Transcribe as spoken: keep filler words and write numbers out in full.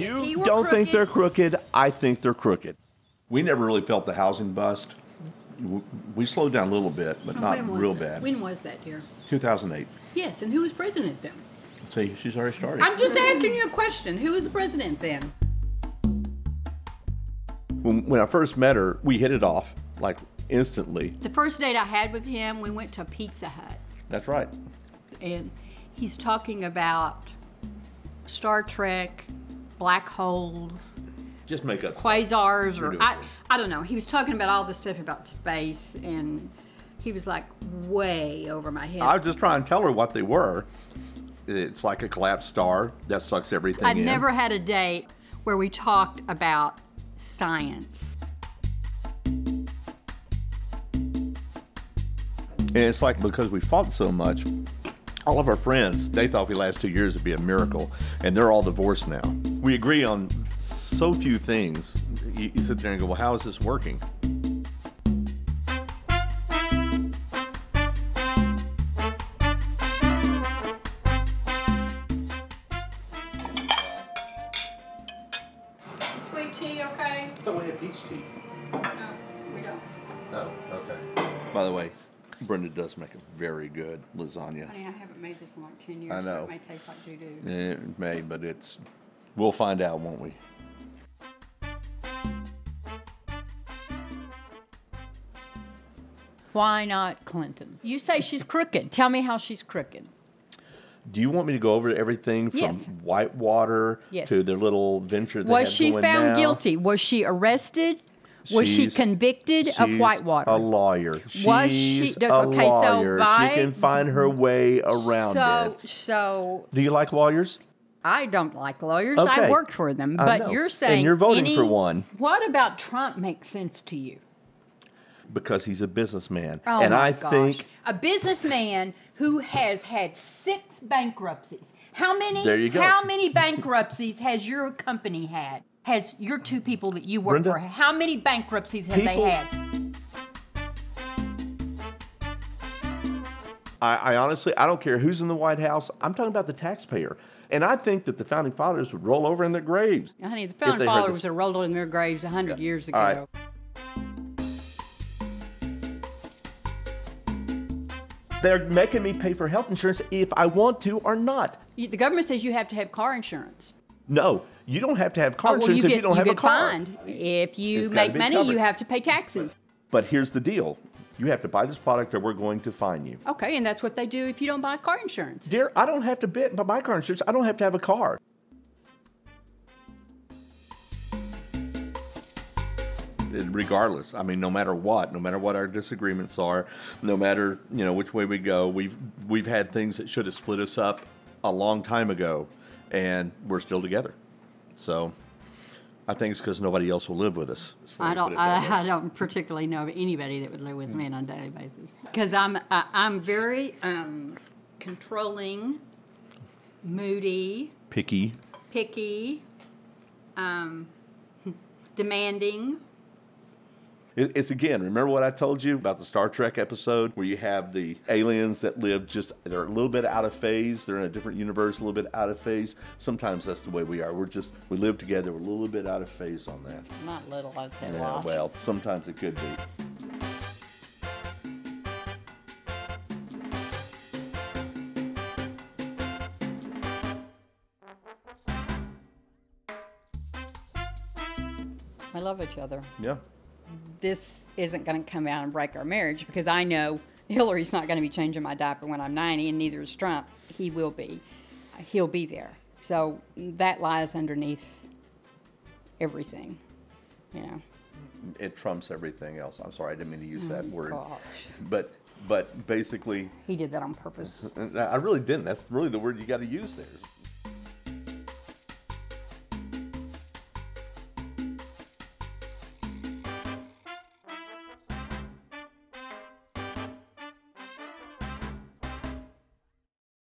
You don't crooked. think they're crooked. I think they're crooked. We never really felt the housing bust. We slowed down a little bit, but oh, not real that? bad. When was that, dear? two thousand eight. Yes, and who was president then? See, she's already started. I'm just asking you a question. Who was the president then? When, when I first met her, we hit it off, like, instantly. The first date I had with him, we went to Pizza Hut. That's right. And he's talking about Star Trek, black holes. Just make up quasars stuff. or I, I don't know. He was talking about all this stuff about space, and he was like way over my head. I was just trying to tell her what they were. It's like a collapsed star that sucks everything in. I never had a date where we talked about science. And it's like, because we fought so much, all of our friends, they thought the last two years would be a miracle, and they're all divorced now. We agree on so few things. You, you sit there and go, well, how is this working? Sweet tea, okay? I thought we had peach tea. No, we don't. Oh, okay. By the way, Brenda does make a very good lasagna. Honey, I haven't made this in like ten years, I know. So it may taste like doo-doo. It may, but it's, we'll find out, won't we? Why not Clinton? You say she's crooked. Tell me how she's crooked. Do you want me to go over everything from yes. Whitewater yes. to their little venture that Was she going found now? guilty? Was she arrested? Was she's, she convicted she's of Whitewater? A lawyer. She's was she does, a okay, lawyer. So by, she can find her way around so, it. So, do you like lawyers? I don't like lawyers. Okay. I worked for them. But you're saying and you're voting any, for one. What about Trump makes sense to you? Because he's a businessman, oh and my I gosh. think a businessman who has had six bankruptcies. How many? There you go. How many bankruptcies has your company had? Has your two people that you work Brenda, for, how many bankruptcies have people, they had? I, I honestly, I don't care who's in the White House. I'm talking about the taxpayer. And I think that the Founding Fathers would roll over in their graves. Now, honey, the Founding Fathers are rolled in their graves a hundred yeah. years ago. All right. They're making me pay for health insurance if I want to or not. The government says you have to have car insurance. No, you don't have to have car oh, well, insurance you get, if you don't you have get a car. Fined. If you it's make money, covered. you have to pay taxes. But here's the deal. You have to buy this product or we're going to fine you. Okay, and that's what they do if you don't buy car insurance. Dear, I don't have to buy car insurance. I don't have to have a car. Regardless, I mean, no matter what, no matter what our disagreements are, no matter, you know, which way we go, we've, we've had things that should have split us up a long time ago. And we're still together. So I think it's because nobody else will live with us. So I don't I, I don't particularly know of anybody that would live with mm. me on a daily basis. Because I'm, I, I'm very um, controlling, moody. Picky. Picky. Um, demanding. It, it's again, remember what I told you about the Star Trek episode where you have the aliens that live just, they're a little bit out of phase. They're in a different universe, a little bit out of phase. Sometimes that's the way we are. We're just, we live together. We're a little bit out of phase on that. Not little, I'd say yeah, lot. Well, sometimes it could be. We love each other. Yeah. This isn't going to come out and break our marriage because I know Hillary's not going to be changing my diaper when I'm ninety, and neither is Trump. He will be. He'll be there. So that lies underneath everything, you know. It trumps everything else. I'm sorry, I didn't mean to use that oh, word. Gosh. But but basically... He did that on purpose. I really didn't. That's really the word you got to use there.